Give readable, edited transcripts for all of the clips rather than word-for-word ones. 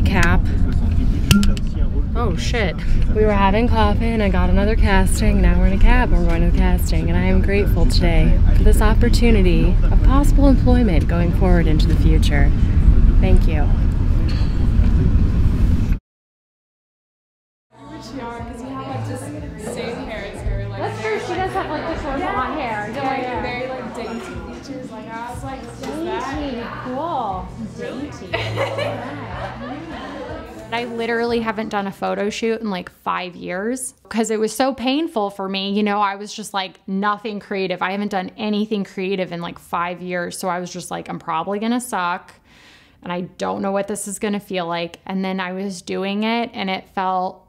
recap. Oh shit, we were having coffee and I got another casting. Now we're in a cab and we're going to the casting, and I am grateful today for this opportunity of possible employment going forward into the future. Thank you. I literally haven't done a photo shoot in like 5 years because it was so painful for me. You know, I was just like, nothing creative. I haven't done anything creative in like 5 years. So I was just like, I'm probably gonna suck and I don't know what this is gonna feel like. And then I was doing it and it felt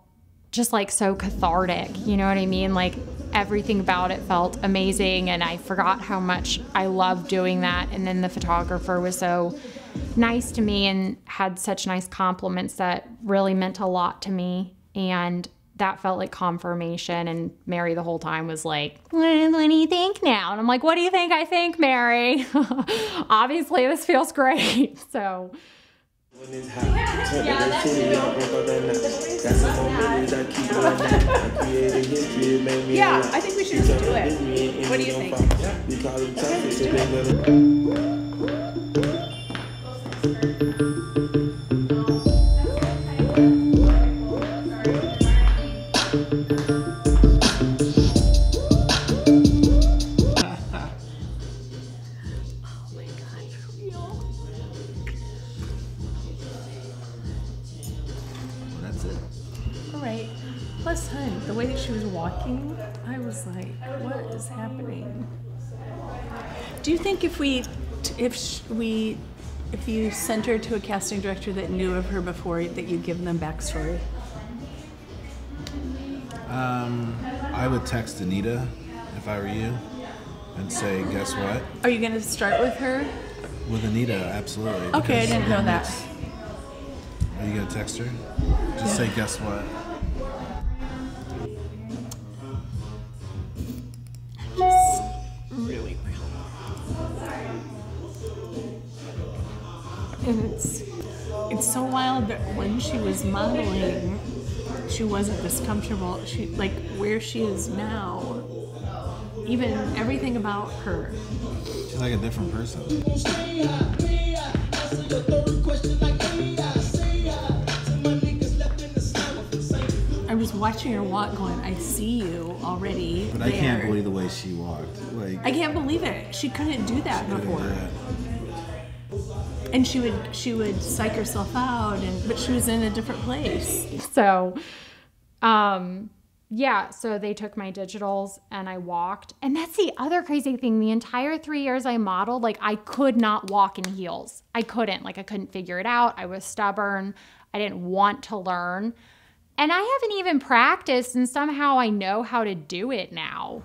just like so cathartic. You know what I mean? Like everything about it felt amazing and I forgot how much I loved doing that. And then the photographer was so nice to me and had such nice compliments that really meant a lot to me, and that felt like confirmation. And Mary the whole time was like, what do you think now? And I'm like, what do you think I think, Mary? Obviously this feels great. So yeah, yeah, I think we should do it. What do you think? Okay, I was like, what is happening? Do you think if you sent her to a casting director that knew of her before, that you'd give them backstory? I would text Anita if I were you and say, guess what? Are you going to start with her? With Anita, absolutely. Okay, I didn't know that. Are you going to text her? Just say, guess what? And it's so wild that when she was modeling, she wasn't this comfortable. She, like where she is now, even everything about her. She's like a different person. I was watching her walk going, I see you already. But there. I can't believe the way she walked. Like I can't believe it. She couldn't do that before. And she would psych herself out, but she was in a different place. So, yeah, so they took my digitals and I walked. And that's the other crazy thing. The entire 3 years I modeled, like I could not walk in heels. I couldn't, like I couldn't figure it out. I was stubborn. I didn't want to learn. And I haven't even practiced, and somehow I know how to do it now.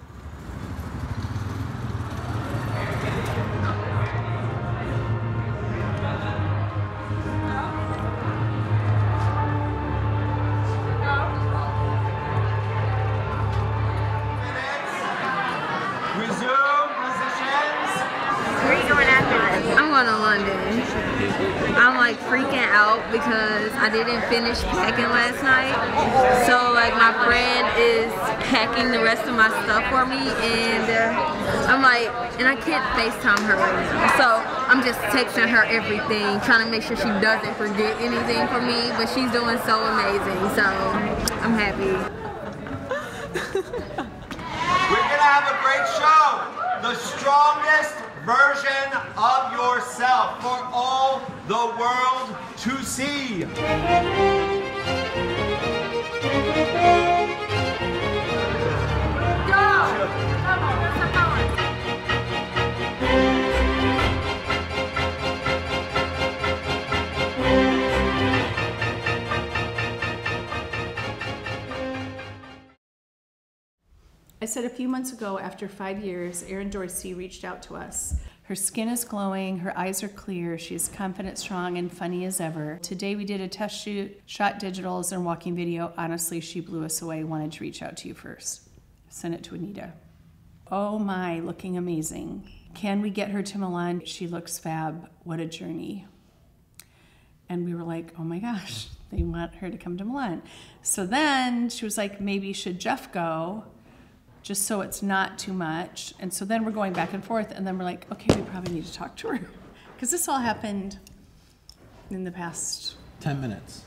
Because I didn't finish packing last night, so like my friend is packing the rest of my stuff for me, and I'm like, and I can't FaceTime her right now, so I'm just texting her everything, trying to make sure she doesn't forget anything from me, but she's doing so amazing, so I'm happy. We're gonna have a great show, the strongest version of yourself for all the world to see. I said a few months ago, after 5 years, Ehren Dorsey reached out to us. Her skin is glowing, her eyes are clear, she's confident, strong, and funny as ever. Today we did a test shoot, shot digitals and walking video. Honestly, she blew us away, wanted to reach out to you first. Sent it to Anita. Oh my, looking amazing. Can we get her to Milan? She looks fab, what a journey. And we were like, oh my gosh, they want her to come to Milan. So then she was like, maybe should Jeff go, just so it's not too much. And so then we're going back and forth, and then we're like, okay, we probably need to talk to her. Because this all happened in the past 10 minutes.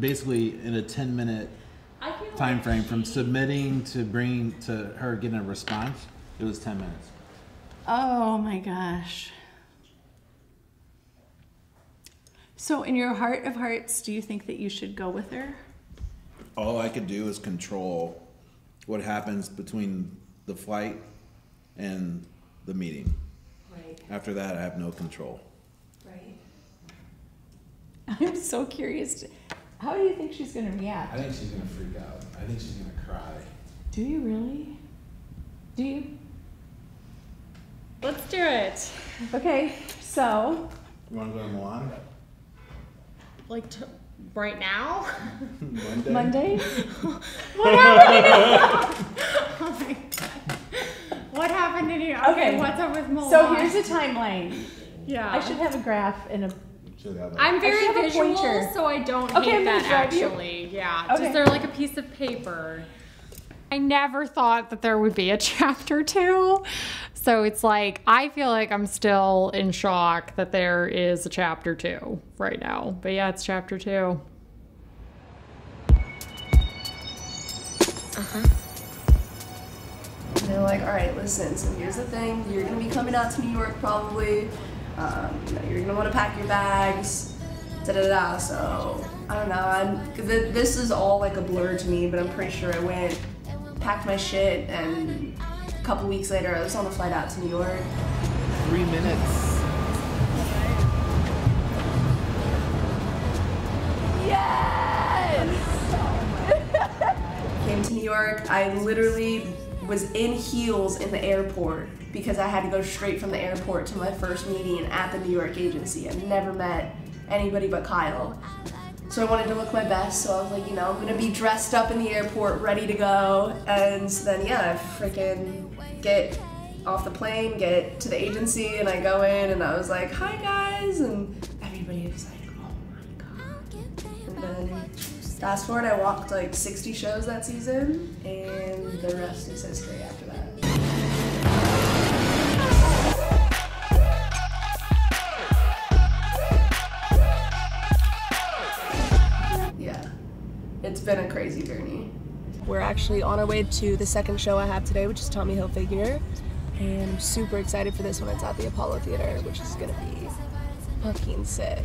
Basically in a 10-minute time frame from submitting to bringing to her getting a response, it was 10 minutes. Oh my gosh. So in your heart of hearts, do you think that you should go with her? All I could do is control what happens between the flight and the meeting. Right. After that, I have no control. Right. I'm so curious. How do you think she's going to react? I think she's going to freak out. I think she's going to cry. Do you really? Do you? Let's do it. Okay, so. You want to go to Milan? Like, right now? Monday? Monday? What happened? Oh my God. What happened in here? Okay, what's up with Milan? So here's a timeline. Yeah. I should have a graph and a... I'm very visual, so I don't hate that, actually. Yeah, just they're like a piece of paper. I never thought that there would be a chapter 2. So it's like, I feel like I'm still in shock that there is a chapter 2 right now. But yeah, it's chapter 2. Uh-huh. They're like, all right, listen, so here's the thing. You're going to be coming out to New York probably. You're gonna want to pack your bags, da-da-da, so, I don't know, this is all like a blur to me, but I'm pretty sure I went, packed my shit, and a couple weeks later I was on the flight out to New York. 3 minutes. Yes! Came to New York, I literally was in heels in the airport because I had to go straight from the airport to my first meeting at the New York agency. I've never met anybody but Kyle. So I wanted to look my best, so I was like, you know, I'm gonna be dressed up in the airport, ready to go. And so then, yeah, I freaking get off the plane, get to the agency, and I go in, and I was like, hi guys, and everybody was like, oh my God. And then, fast forward, I walked like 60 shows that season, and the rest is history after that. Yeah, it's been a crazy journey. We're actually on our way to the second show I have today, which is Tommy Hilfiger, and I'm super excited for this one. It's at the Apollo Theater, which is gonna be fucking sick.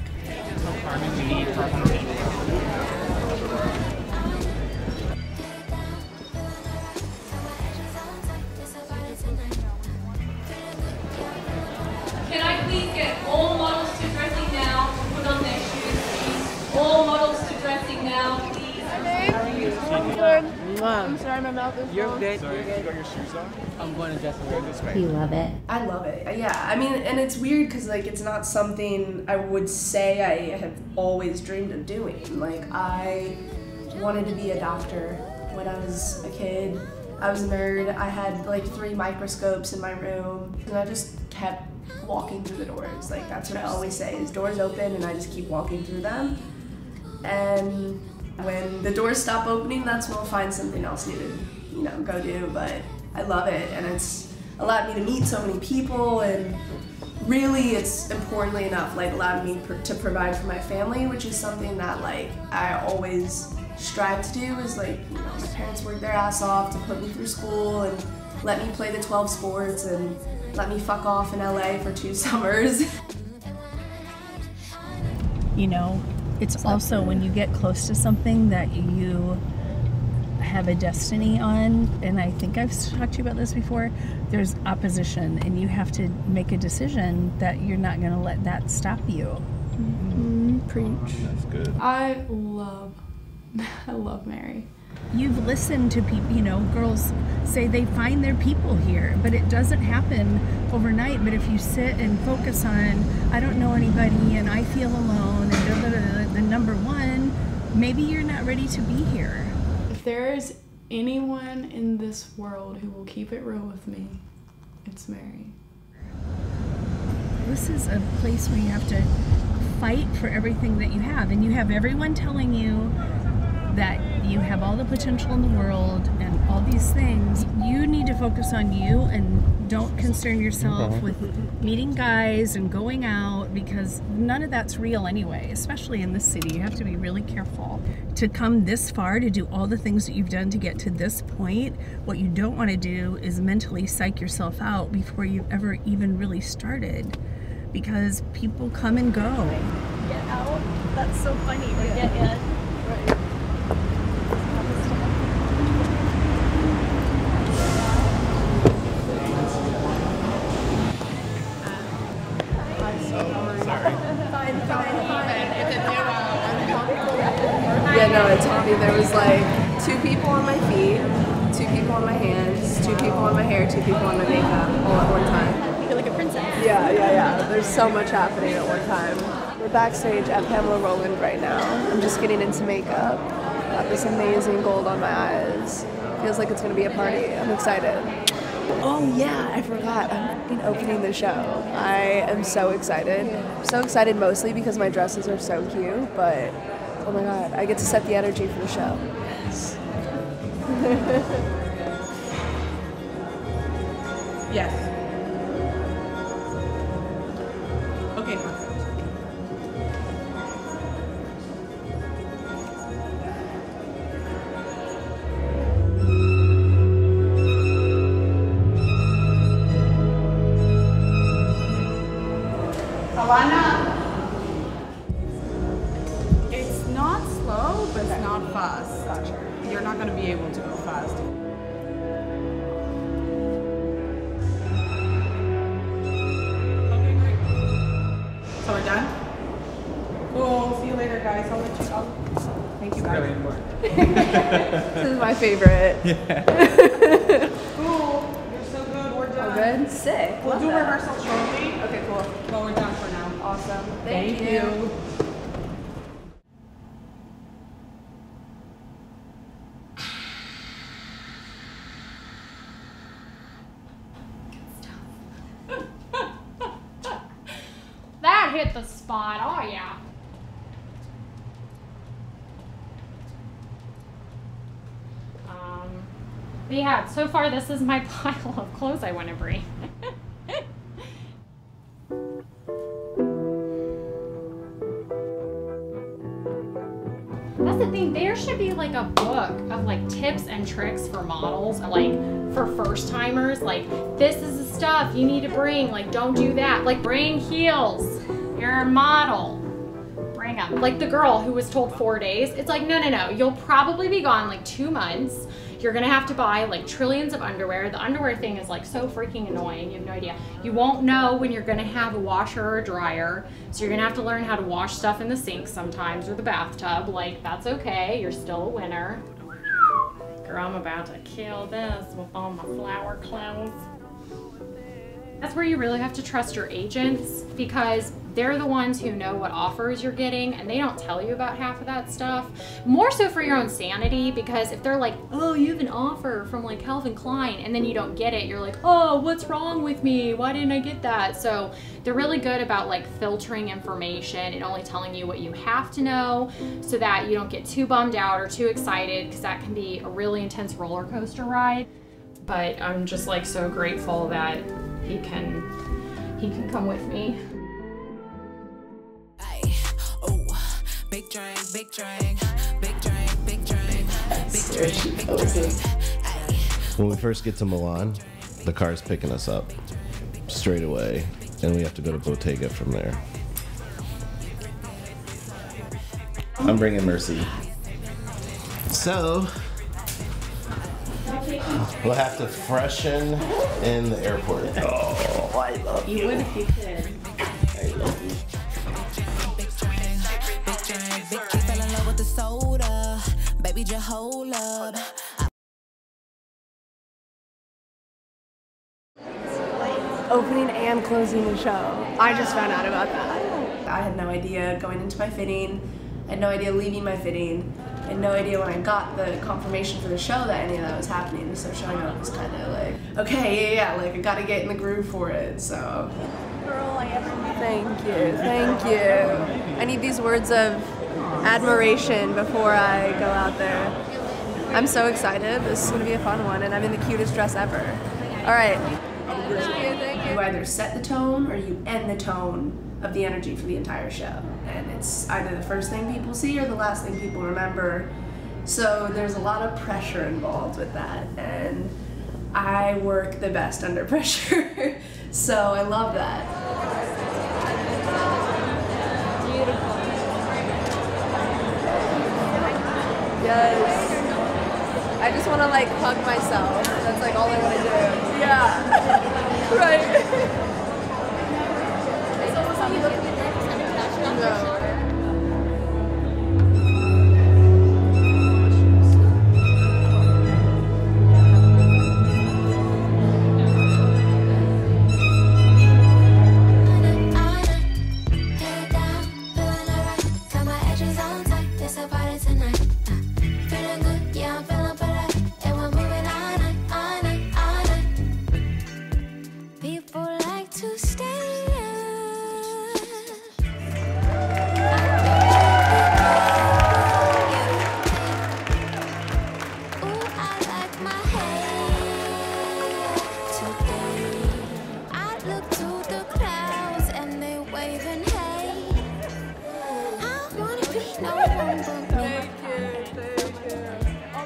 Can I please get all models to dressing now, put on their shoes, please? All models to dressing now, please. How are you? I'm good. I'm sorry, my mouth is full. You're good. Sorry, you got your shoes on? I'm going to dress them this way. You love it. I love it. Yeah, I mean, and it's weird because, like, it's not something I would say I have always dreamed of doing. Like, I wanted to be a doctor when I was a kid. I was a nerd. I had, like, 3 microscopes in my room, and I just kept walking through the doors. Like, that's what I always say, is doors open and I just keep walking through them. And when the doors stop opening, that's when I'll find something else new to, you know, go do. But I love it, and it's allowed me to meet so many people, and really, it's importantly enough, like, allowed me to provide for my family, which is something that, like, I always strive to do, is, like, you know, my parents worked their ass off to put me through school and let me play the 12 sports and let me fuck off in LA for 2 summers. You know, it's also when you get close to something that you have a destiny on, and I think I've talked to you about this before, there's opposition, and you have to make a decision that you're not going to let that stop you. Mm-hmm. Preach. Oh, that's good. I love Mary. You've listened to people, you know, girls say they find their people here, but it doesn't happen overnight. But if you sit and focus on, I don't know anybody and I feel alone, and the number one, maybe you're not ready to be here. If there is anyone in this world who will keep it real with me, it's Mary. this is a place where you have to fight for everything that you have, and you have everyone telling you that you have all the potential in the world and all these things. You need to focus on you and don't concern yourself with meeting guys and going out, because none of that's real anyway, especially in this city. You have to be really careful to come this far, to do all the things that you've done to get to this point. What you don't want to do is mentally psych yourself out before you've ever even really started, because people come and go. Get out. That's so funny. Or get in. Right. No, at Tommy there was like 2 people on my feet, 2 people on my hands, 2 people on my hair, 2 people on my makeup, all at one time. You're like a princess. Yeah. There's so much happening at one time. We're backstage at Pamela Roland right now. I'm just getting into makeup. Got this amazing gold on my eyes. Feels like it's going to be a party. I'm excited. Oh yeah, I forgot. I'm opening the show. I am so excited. I'm so excited mostly because my dresses are so cute, but oh my god, I get to set the energy for the show. Yes. Yes. Okay, perfect. Alana. But it's not fast. Gotcha. You're not going to be able to go fast. Okay, great. So we're done? Cool. See you later, guys. I'll let you go. Thank you, guys. This is my favorite. Yeah. Cool. You're so good. We're done. We're good? Sick. We'll do rehearsal shortly. Okay, cool. Well, we're done for now. Awesome. Thank you. Hit the spot, oh yeah. But yeah, so far this is my pile of clothes I want to bring. That's the thing, there should be like a book of like tips and tricks for models, like for first timers, like this is the stuff you need to bring, like don't do that, like bring heels. You're a model. Bring them. Like the girl who was told 4 days, it's like, no, no, no. You'll probably be gone like 2 months. You're going to have to buy like trillions of underwear. The underwear thing is like so freaking annoying. You have no idea. You won't know when you're going to have a washer or a dryer. So you're going to have to learn how to wash stuff in the sink sometimes or the bathtub. Like, that's okay. You're still a winner. Girl, I'm about to kill this with all my flower clothes. That's where you really have to trust your agents, because they're the ones who know what offers you're getting and they don't tell you about half of that stuff. More so for your own sanity, because if they're like, oh, you have an offer from like Calvin Klein and then you don't get it, you're like, oh, what's wrong with me? Why didn't I get that? So they're really good about like filtering information and only telling you what you have to know so that you don't get too bummed out or too excited, because that can be a really intense roller coaster ride. But I'm just like so grateful that he can come with me. When we first get to Milan, the car's picking us up straight away, and we have to go to Bottega from there. I'm bringing Mercy. So, we'll have to freshen in the airport. Oh, I love you. You would if you could. I love you. Fell in love with the soda. Baby, just hold up. Opening and closing the show. I just found out about that. I had no idea going into my fitting. I had no idea leaving my fitting. had no idea when I got the confirmation for the show that any of that was happening, so showing up was kind of like, okay, yeah, like I gotta get in the groove for it, so. Girl, I ever knew. Thank you, thank you. I need these words of admiration before I go out there. I'm so excited, this is gonna be a fun one, and I'm in the cutest dress ever. All right. Thank you. You either set the tone or you end the tone of the energy for the entire show, and it's either the first thing people see or the last thing people remember, so there's a lot of pressure involved with that, and I work the best under pressure, so I love that. Beautiful. Yes. I just want to like hug myself, that's like all I want to do. Yeah. Right. No.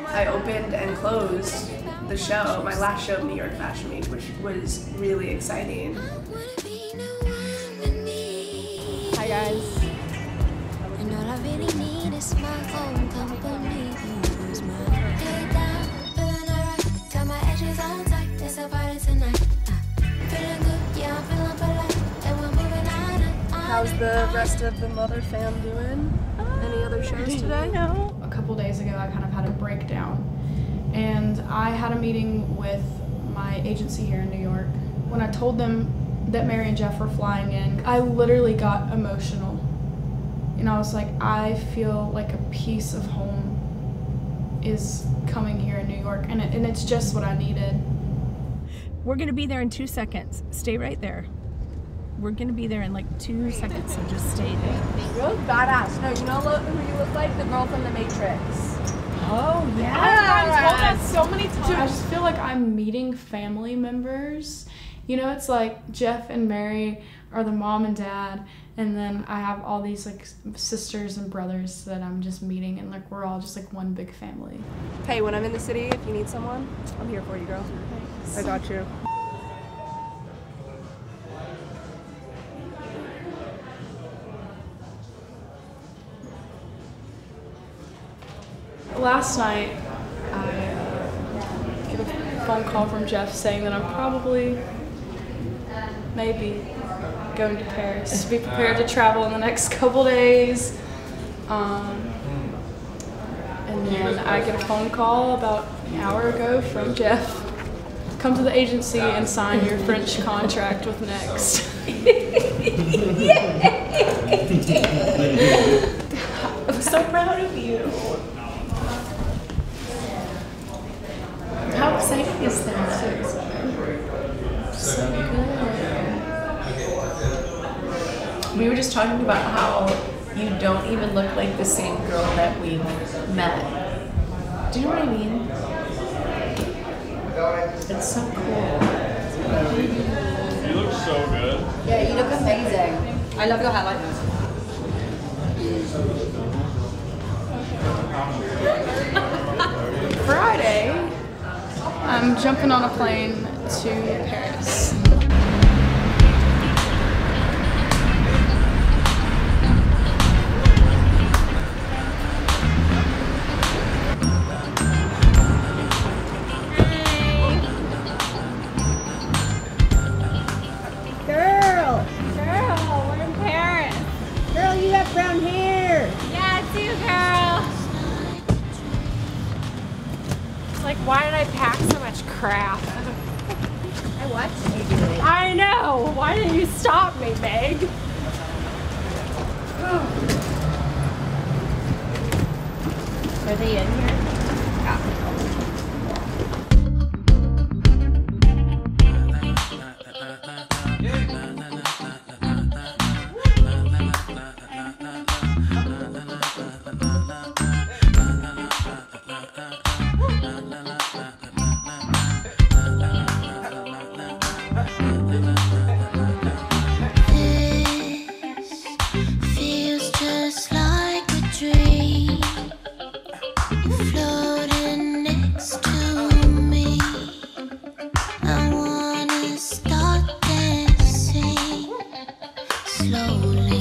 I opened and closed the show, my last show, New York Fashion Week, which was really exciting. Hi guys. And all I really need is my own company. Got my edges on tight, it's a party tonight. Feeling good, yeah, I'm feeling polite, and we're moving on. How's the rest of the Mother fam doing? Any other shows today? No. A couple days ago I kind of had a breakdown, and I had a meeting with my agency here in New York. When I told them that Mary and Jeff were flying in, I literally got emotional, and I was like, I feel like a piece of home is coming here in New York, and it's just what I needed. We're gonna be there in 2 seconds. Stay right there. We're gonna be there in like 2 seconds, so just stay there. You're badass. No, you know who you look like? The girl from the Matrix. Oh yeah. I've told that so many times. Dude, I just feel like I'm meeting family members. You know, it's like Jeff and Mary are the mom and dad, and then I have all these like sisters and brothers that I'm just meeting, and like we're all just like one big family. Hey, when I'm in the city, if you need someone, I'm here for you, girl. Thanks. I got you. Last night, I get a phone call from Jeff saying that I'm probably, maybe, going to Paris. Be prepared to travel in the next couple days. And then I get a phone call about an hour ago from Jeff. Come to the agency and sign your French contract with Next. I'm so proud of you. How exciting is that? So good. We were just talking about how you don't even look like the same girl that we met. Do you know what I mean? It's so cool. You look so good. Yeah, you look amazing. I love your hat like this. Friday. I'm jumping on a plane to Paris. Girl, we're in Paris. Girl, you have brown hair. Yeah, I do, girl. Like, why did I pack so much crap? I watched you do it. I know! Why didn't you stop me, Meg? Oh. Were they in here? Slowly.